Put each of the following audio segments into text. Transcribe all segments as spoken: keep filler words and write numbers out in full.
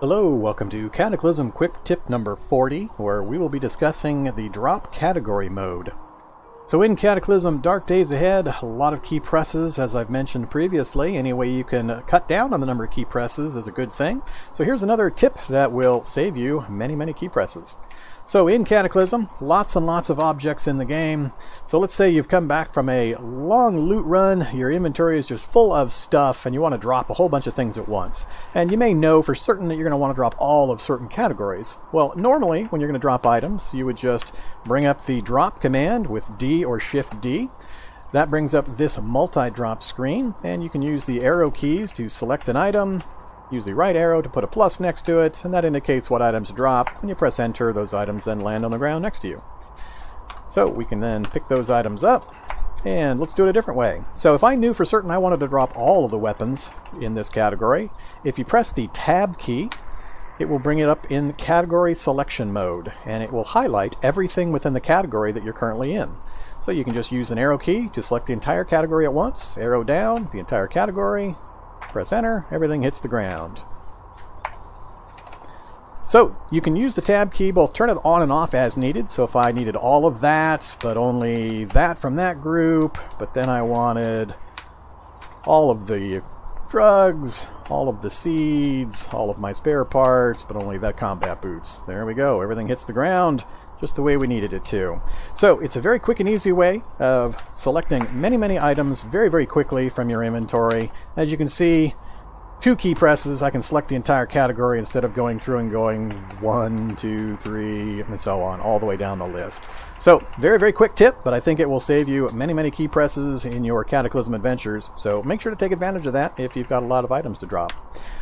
Hello, welcome to Cataclysm Quick Tip number forty, where we will be discussing the Drop Category mode. So in Cataclysm Dark Days Ahead, a lot of key presses, as I've mentioned previously. Any way you can cut down on the number of key presses is a good thing. So here's another tip that will save you many, many key presses. So in Cataclysm, lots and lots of objects in the game. So let's say you've come back from a long loot run, your inventory is just full of stuff, and you want to drop a whole bunch of things at once. And you may know for certain that you're going to want to drop all of certain categories. Well, normally, when you're going to drop items, you would just bring up the drop command with D or Shift D. That brings up this multi-drop screen, and you can use the arrow keys to select an item. Use the right arrow to put a plus next to it, and that indicates what items drop. When you press enter, those items then land on the ground next to you. So we can then pick those items up, and let's do it a different way. So if I knew for certain I wanted to drop all of the weapons in this category, if you press the tab key, it will bring it up in category selection mode, and it will highlight everything within the category that you're currently in. So you can just use an arrow key to select the entire category at once, arrow down, the entire category, press enter, everything hits the ground. So you can use the tab key, both turn it on and off as needed. So if I needed all of that, but only that from that group, but then I wanted all of the drugs, all of the seeds, all of my spare parts, but only the combat boots. There we go, everything hits the ground just the way we needed it to. So it's a very quick and easy way of selecting many, many items very, very quickly from your inventory. As you can see, two key presses, I can select the entire category instead of going through and going one, two, three, and so on, all the way down the list. So very, very quick tip, but I think it will save you many, many key presses in your Cataclysm adventures. So make sure to take advantage of that if you've got a lot of items to drop.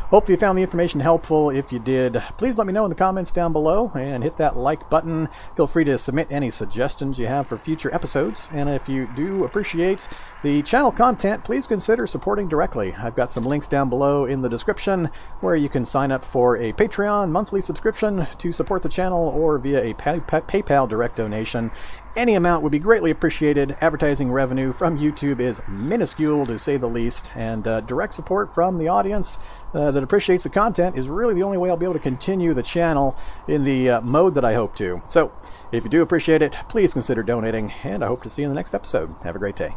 Hope you found the information helpful. If you did, please let me know in the comments down below and hit that like button. Feel free to submit any suggestions you have for future episodes. And if you do appreciate the channel content, please consider supporting directly. I've got some links down below in the description where you can sign up for a Patreon monthly subscription to support the channel or via a pay pay PayPal direct donation. Any amount would be greatly appreciated. Advertising revenue from YouTube is minuscule, to say the least, and uh, direct support from the audience uh, that appreciates the content is really the only way I'll be able to continue the channel in the uh, mode that I hope to. So if you do appreciate it, please consider donating, and I hope to see you in the next episode. Have a great day.